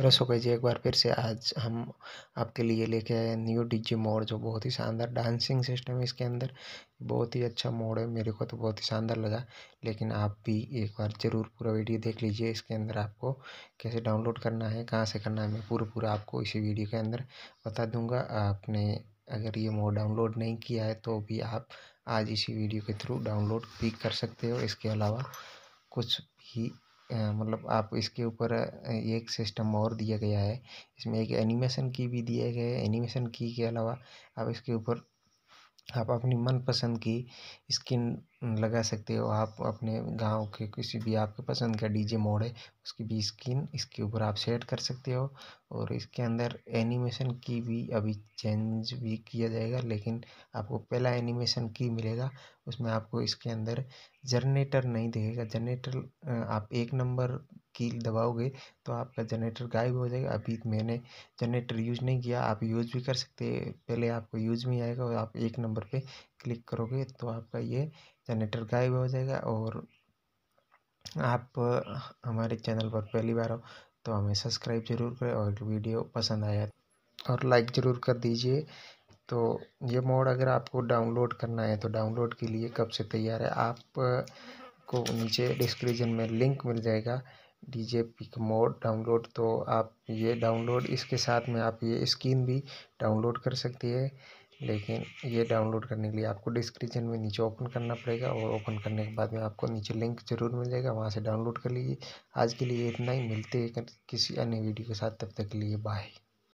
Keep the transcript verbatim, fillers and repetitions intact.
रसो के जी एक बार फिर से आज हम आपके लिए लेके आए न्यू डीजे मोड, जो बहुत ही शानदार डांसिंग सिस्टम है इसके अंदर। बहुत ही अच्छा मोड है, मेरे को तो बहुत ही शानदार लगा, लेकिन आप भी एक बार ज़रूर पूरा वीडियो देख लीजिए। इसके अंदर आपको कैसे डाउनलोड करना है, कहाँ से करना है, मैं पूरा पूरा आपको इसी वीडियो के अंदर बता दूँगा। आपने अगर ये मोड डाउनलोड नहीं किया है तो भी आप आज इसी वीडियो के थ्रू डाउनलोड भी कर सकते हो। इसके अलावा कुछ भी मतलब आप इसके ऊपर एक सिस्टम और दिया गया है, इसमें एक एनिमेशन की भी दिया गया है। एनिमेशन की के अलावा आप इसके ऊपर आप अपनी मनपसंद की स्किन लगा सकते हो। आप अपने गांव के किसी भी आपके पसंद का डीजे मोड है उसकी भी स्किन इसके ऊपर आप सेट कर सकते हो। और इसके अंदर एनिमेशन की भी अभी चेंज भी किया जाएगा, लेकिन आपको पहला एनिमेशन की मिलेगा। उसमें आपको इसके अंदर जनरेटर नहीं दिखेगा। जनरेटर आप एक नंबर की दबाओगे तो आपका जनरेटर गायब हो जाएगा। अभी मैंने जनरेटर यूज नहीं किया, आप यूज भी कर सकते हैं। पहले आपको यूज में आएगा और आप एक नंबर पे क्लिक करोगे तो आपका ये जनरेटर गायब हो जाएगा। और आप हमारे चैनल पर पहली बार हो तो हमें सब्सक्राइब जरूर करें, और वीडियो पसंद आया और लाइक ज़रूर कर दीजिए। तो ये मोड अगर आपको डाउनलोड करना है तो डाउनलोड के लिए कब से तैयार है, आप को नीचे डिस्क्रिप्शन में लिंक मिल जाएगा डीजे पिक मोड डाउनलोड। तो आप ये डाउनलोड इसके साथ में आप ये स्किन भी डाउनलोड कर सकती है, लेकिन ये डाउनलोड करने के लिए आपको डिस्क्रिप्शन में नीचे ओपन करना पड़ेगा, और ओपन करने के बाद में आपको नीचे लिंक ज़रूर मिल जाएगा, वहाँ से डाउनलोड कर लीजिए। आज के लिए इतना ही, मिलते हैं किसी अन्य वीडियो के साथ, तब तक के लिए बाय।